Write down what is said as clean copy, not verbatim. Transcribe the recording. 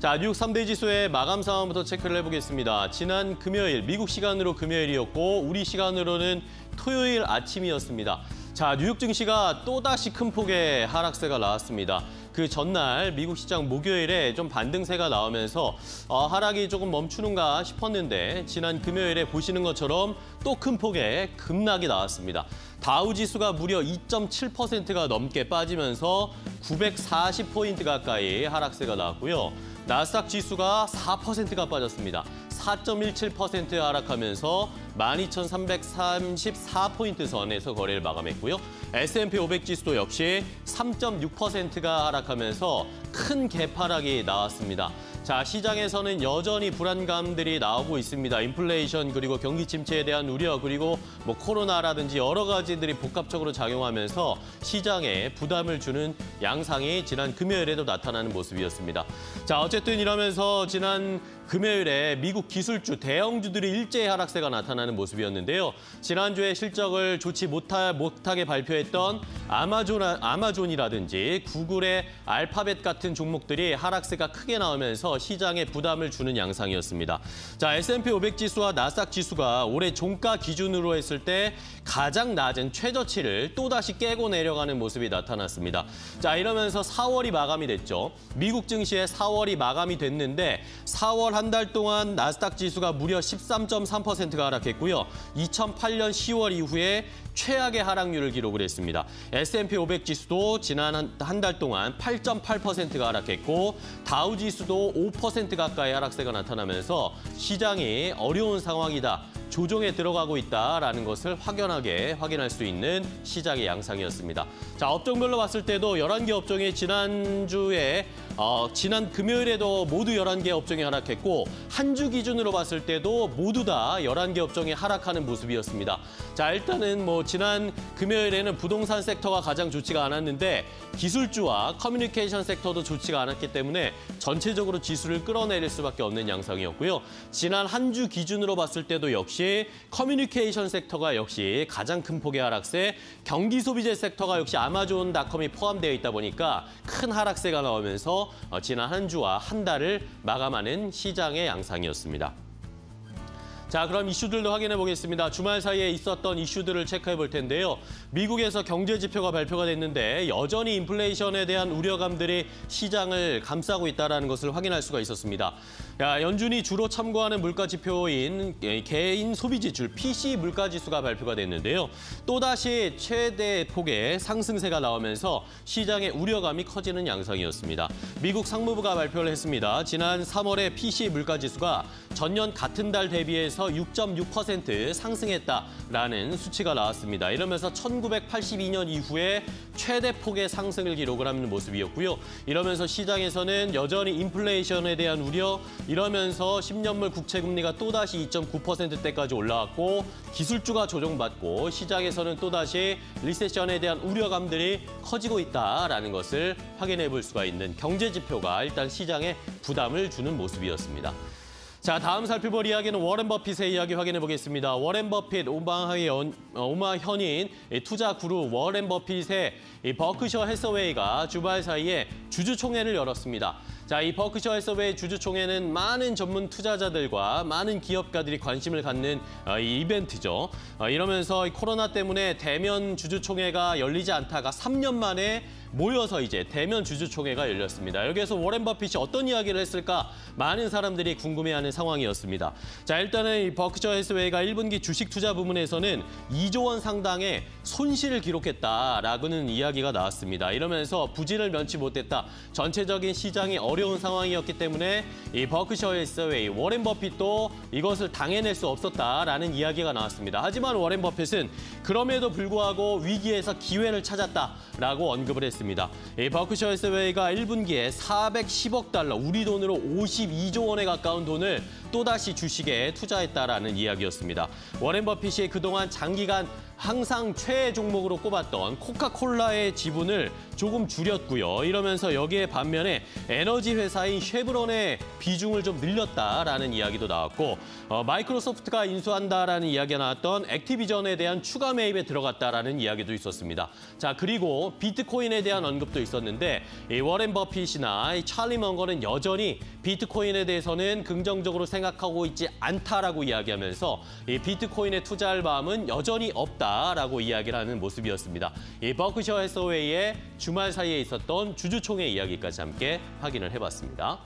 자, 뉴욕 3대 지수의 마감 상황부터 체크를 해보겠습니다. 지난 금요일, 미국 시간으로 금요일이었고 우리 시간으로는 토요일 아침이었습니다. 자, 뉴욕 증시가 또다시 큰 폭의 하락세가 나왔습니다. 그 전날 미국 시장 목요일에 좀 반등세가 나오면서 하락이 조금 멈추는가 싶었는데 지난 금요일에 보시는 것처럼 또 큰 폭의 급락이 나왔습니다. 다우지수가 무려 2.7%가 넘게 빠지면서 940포인트 가까이 하락세가 나왔고요. 나스닥 지수가 4%가 빠졌습니다. 4.17% 하락하면서 12,334포인트 선에서 거래를 마감했고요. S&P 500 지수도 역시 3.6%가 하락하면서 큰 갭하락이 나왔습니다. 자, 시장에서는 여전히 불안감들이 나오고 있습니다. 인플레이션, 그리고 경기 침체에 대한 우려, 그리고 뭐 코로나라든지 여러 가지들이 복합적으로 작용하면서 시장에 부담을 주는 양상이 지난 금요일에도 나타나는 모습이었습니다. 자, 어쨌든 이러면서 지난 금요일에 미국 기술주, 대형주들이 일제히 하락세가 나타나는 모습이었는데요. 지난주에 실적을 좋지 못하게 발표했던 아마존이라든지 구글의 알파벳 같은 종목들이 하락세가 크게 나오면서 시장에 부담을 주는 양상이었습니다. 자, S&P 500 지수와 나스닥 지수가 올해 종가 기준으로 했을 때 가장 낮은 최저치를 또다시 깨고 내려가는 모습이 나타났습니다. 자, 이러면서 4월이 마감이 됐죠. 미국 증시에 4월이 마감이 됐는데 4월 한 달 동안 나스닥 지수가 무려 13.3%가 하락했고요. 2008년 10월 이후에 최악의 하락률을 기록을 했습니다. S&P 500 지수도 지난 한 달 동안 8.8%가 하락했고 다우 지수도 5% 가까이 하락세가 나타나면서 시장이 어려운 상황이다, 조정에 들어가고 있다라는 것을 확연하게 확인할 수 있는 시장의 양상이었습니다. 자, 업종별로 봤을 때도 11개 업종이 지난 금요일에도 모두 11개 업종이 하락했고 한 주 기준으로 봤을 때도 모두 다 11개 업종이 하락하는 모습이었습니다. 자, 일단은 뭐 지난 금요일에는 부동산 섹터가 가장 좋지가 않았는데 기술주와 커뮤니케이션 섹터도 좋지가 않았기 때문에 전체적으로 지수를 끌어내릴 수밖에 없는 양상이었고요. 지난 한 주 기준으로 봤을 때도 역시 커뮤니케이션 섹터가 역시 가장 큰 폭의 하락세, 경기 소비재 섹터가 역시 아마존닷컴이 포함되어 있다 보니까 큰 하락세가 나오면서 지난 한 주와 한 달을 마감하는 시장의 양상이었습니다. 자, 그럼 이슈들도 확인해 보겠습니다. 주말 사이에 있었던 이슈들을 체크해 볼 텐데요. 미국에서 경제 지표가 발표가 됐는데 여전히 인플레이션에 대한 우려감들이 시장을 감싸고 있다는 것을 확인할 수가 있었습니다. 야, 연준이 주로 참고하는 물가 지표인 개인 소비 지출 (PC) 물가 지수가 발표가 됐는데요. 또다시 최대 폭의 상승세가 나오면서 시장의 우려감이 커지는 양상이었습니다. 미국 상무부가 발표를 했습니다. 지난 3월에 (PC) 물가 지수가 전년 같은 달 대비해서 6.6% 상승했다라는 수치가 나왔습니다. 이러면서 1982년 이후에 최대 폭의 상승을 기록을 하는 모습이었고요. 이러면서 시장에서는 여전히 인플레이션에 대한 우려, 이러면서 10년물 국채금리가 또다시 2.9%대까지 올라왔고 기술주가 조정받고 시장에서는 또다시 리세션에 대한 우려감들이 커지고 있다라는 것을 확인해 볼 수가 있는 경제 지표가 일단 시장에 부담을 주는 모습이었습니다. 자, 다음 살펴볼 이야기는 워렌 버핏의 이야기 확인해 보겠습니다. 워렌 버핏, 오마현인 투자 그룹 워렌 버핏의 버크셔 해서웨이가 주말 사이에 주주총회를 열었습니다. 자, 이 버크셔 해서웨이 주주총회는 많은 전문 투자자들과 많은 기업가들이 관심을 갖는 이 이벤트죠. 이러면서 코로나 때문에 대면 주주총회가 열리지 않다가 3년 만에 모여서 이제 대면 주주총회가 열렸습니다. 여기에서 워렌 버핏이 어떤 이야기를 했을까 많은 사람들이 궁금해하는 상황이었습니다. 자, 일단은 이 버크셔 해서웨이가 1분기 주식 투자 부문에서는 2조 원 상당의 손실을 기록했다라는 이야기가 나왔습니다. 이러면서 부진을 면치 못했다. 전체적인 시장이 어려운 상황이었기 때문에 이 버크셔 해서웨이, 워렌 버핏도 이것을 당해낼 수 없었다라는 이야기가 나왔습니다. 하지만 워렌 버핏은 그럼에도 불구하고 위기에서 기회를 찾았다라고 언급을 했습니다. 이 버크셔 해서웨이가 1분기에 410억 달러, 우리 돈으로 52조 원에 가까운 돈을 또다시 주식에 투자했다라는 이야기였습니다. 워렌 버핏이 그동안 장기간 항상 최애 종목으로 꼽았던 코카콜라의 지분을 조금 줄였고요. 이러면서 여기에 반면에 에너지 회사인 쉐브론의 비중을 좀 늘렸다라는 이야기도 나왔고, 마이크로소프트가 인수한다라는 이야기가 나왔던 액티비전에 대한 추가 매입에 들어갔다라는 이야기도 있었습니다. 자, 그리고 비트코인에 대한 언급도 있었는데 이 워렌 버핏이나 이 찰리 먼거는 여전히 비트코인에 대해서는 긍정적으로 생각하고 있지 않다라고 이야기하면서 이 비트코인에 투자할 마음은 여전히 없다라고 이야기를 하는 모습이었습니다. 이 버크셔 해서웨이의 주말 사이에 있었던 주주총회 이야기까지 함께 확인을 해봤습니다.